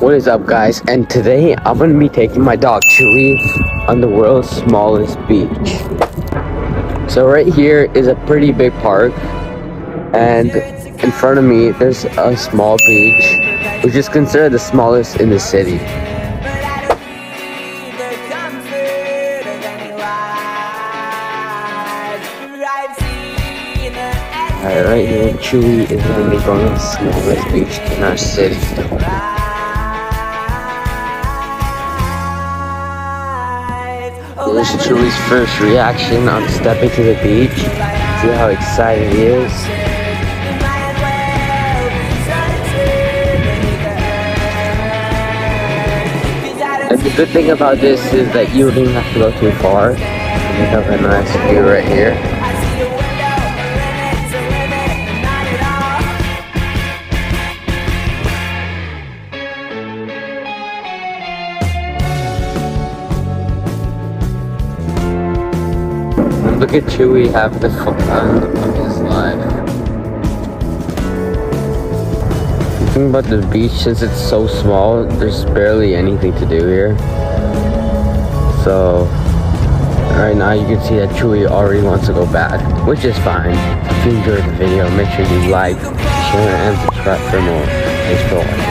What is up, guys? And today I'm gonna be taking my dog Chewy on the world's smallest beach. So right here is a pretty big park, and in front of me there's a small beach, which is considered the smallest in the city. Alright, right here Chewy is gonna be going to the smallest beach in our city. This is Chewy's first reaction on stepping to the beach. See how excited he is. And the good thing about this is that you don't have to go too far. You have a nice view right here. Look at Chewy have the fun of his life. The thing about the beach, since it's so small, there's barely anything to do here. So, right now you can see that Chewy already wants to go back, which is fine. If you enjoyed the video, make sure you like, share, and subscribe for more. Thanks for watching.